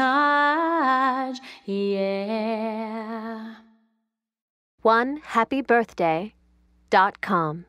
touch, yeah. 1happybirthday.com